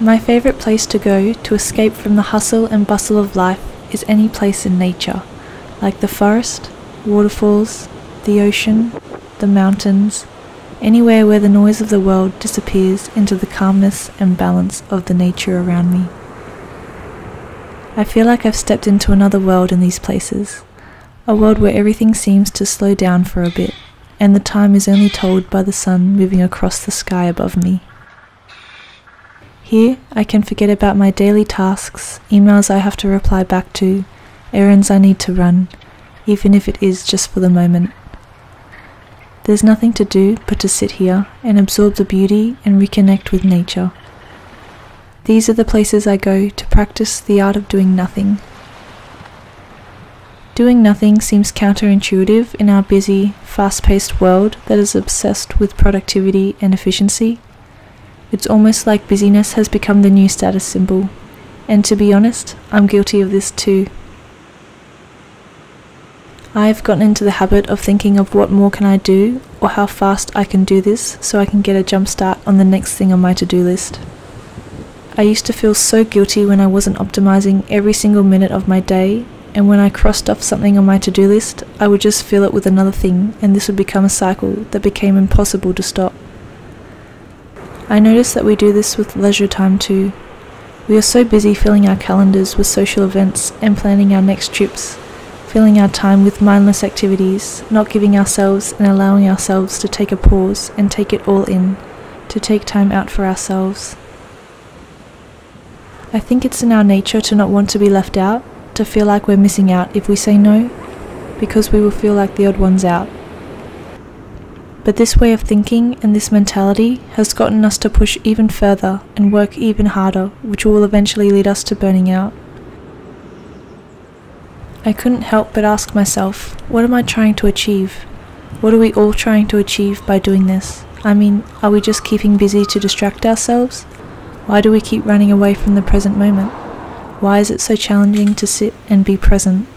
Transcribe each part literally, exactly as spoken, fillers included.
My favourite place to go to escape from the hustle and bustle of life is any place in nature, like the forest, waterfalls, the ocean, the mountains, anywhere where the noise of the world disappears into the calmness and balance of the nature around me. I feel like I've stepped into another world in these places, a world where everything seems to slow down for a bit, and the time is only told by the sun moving across the sky above me. Here, I can forget about my daily tasks, emails I have to reply back to, errands I need to run, even if it is just for the moment. There's nothing to do but to sit here and absorb the beauty and reconnect with nature. These are the places I go to practice the art of doing nothing. Doing nothing seems counterintuitive in our busy, fast-paced world that is obsessed with productivity and efficiency. It's almost like busyness has become the new status symbol, and to be honest, I'm guilty of this too. I've gotten into the habit of thinking of what more can I do, or how fast I can do this so I can get a jump start on the next thing on my to-do list. I used to feel so guilty when I wasn't optimizing every single minute of my day, and when I crossed off something on my to-do list, I would just fill it with another thing, and this would become a cycle that became impossible to stop. I noticed that we do this with leisure time too. We are so busy filling our calendars with social events and planning our next trips, filling our time with mindless activities, not giving ourselves and allowing ourselves to take a pause and take it all in, to take time out for ourselves. I think it's in our nature to not want to be left out, to feel like we're missing out if we say no, because we will feel like the odd ones out. But this way of thinking and this mentality has gotten us to push even further and work even harder, which will eventually lead us to burning out. I couldn't help but ask myself, what am I trying to achieve? What are we all trying to achieve by doing this? I mean, are we just keeping busy to distract ourselves? Why do we keep running away from the present moment? Why is it so challenging to sit and be present?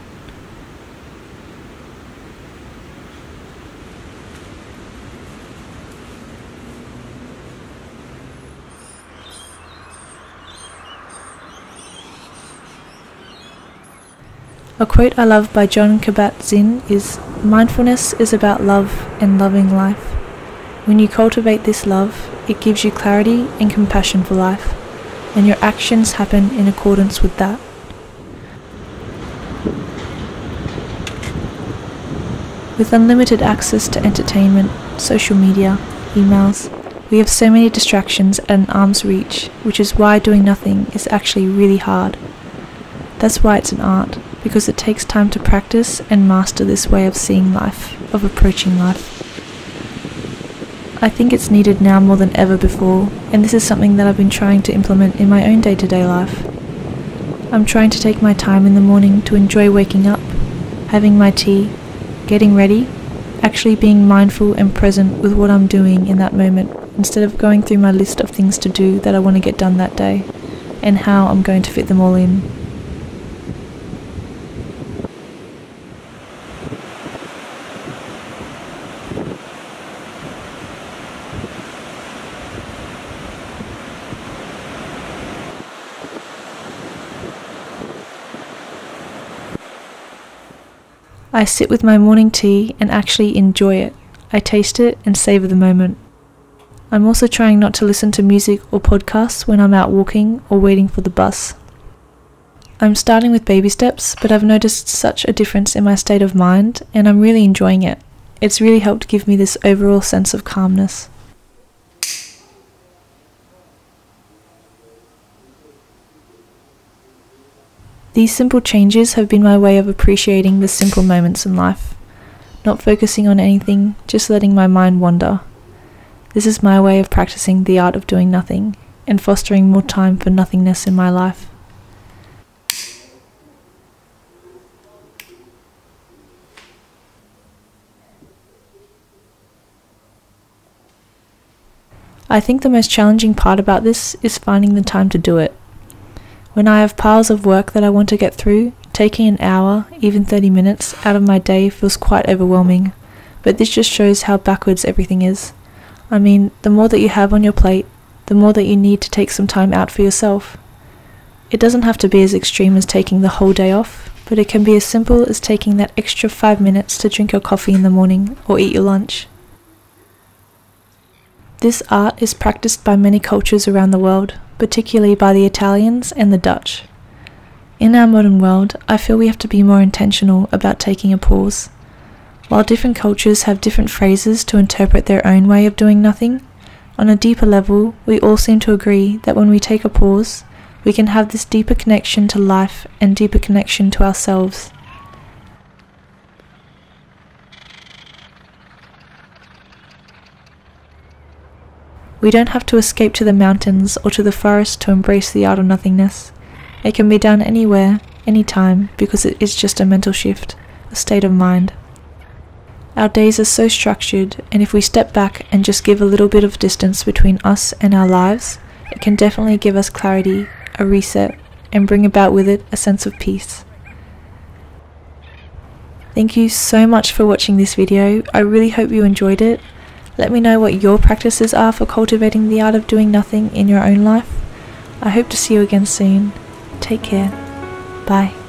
A quote I love by Jon Kabat-Zinn is, "Mindfulness is about love and loving life. When you cultivate this love, it gives you clarity and compassion for life, and your actions happen in accordance with that." With unlimited access to entertainment, social media, emails, we have so many distractions at an arm's reach, which is why doing nothing is actually really hard. That's why it's an art, because it takes time to practice and master this way of seeing life, of approaching life. I think it's needed now more than ever before, and this is something that I've been trying to implement in my own day-to-day life. I'm trying to take my time in the morning to enjoy waking up, having my tea, getting ready, actually being mindful and present with what I'm doing in that moment, instead of going through my list of things to do that I want to get done that day, and how I'm going to fit them all in. I sit with my morning tea and actually enjoy it. I taste it and savour the moment. I'm also trying not to listen to music or podcasts when I'm out walking or waiting for the bus. I'm starting with baby steps, but I've noticed such a difference in my state of mind, and I'm really enjoying it. It's really helped give me this overall sense of calmness. These simple changes have been my way of appreciating the simple moments in life, not focusing on anything, just letting my mind wander. This is my way of practicing the art of doing nothing and fostering more time for nothingness in my life. I think the most challenging part about this is finding the time to do it. When I have piles of work that I want to get through, taking an hour, even thirty minutes, out of my day feels quite overwhelming. But this just shows how backwards everything is. I mean, the more that you have on your plate, the the more that you need to take some time out for yourself. It doesn't have to be as extreme as taking the whole day off, but it can be as simple as taking that extra five minutes to drink your coffee in the morning or eat your lunch. This art is practiced by many cultures around the world, particularly by the Italians and the Dutch. In our modern world, I feel we have to be more intentional about taking a pause. While different cultures have different phrases to interpret their own way of doing nothing, on a deeper level, we all seem to agree that when we take a pause, we can have this deeper connection to life and deeper connection to ourselves. We don't have to escape to the mountains or to the forest to embrace the art of nothingness. It can be done anywhere, anytime, because it is just a mental shift, a state of mind. Our days are so structured, and if we step back and just give a little bit of distance between us and our lives, it can definitely give us clarity, a reset, and bring about with it a sense of peace. Thank you so much for watching this video. I really hope you enjoyed it. Let me know what your practices are for cultivating the art of doing nothing in your own life. I hope to see you again soon. Take care. Bye.